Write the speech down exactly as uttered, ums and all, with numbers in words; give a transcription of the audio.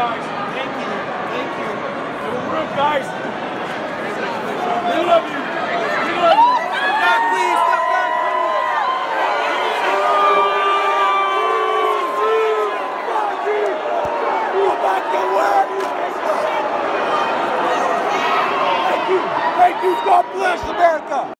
guys. Thank you. Thank you. Good work, guys. We love you. We love you. Step back, please. Step back, please. Go back to work. Thank you. Thank you. God bless America.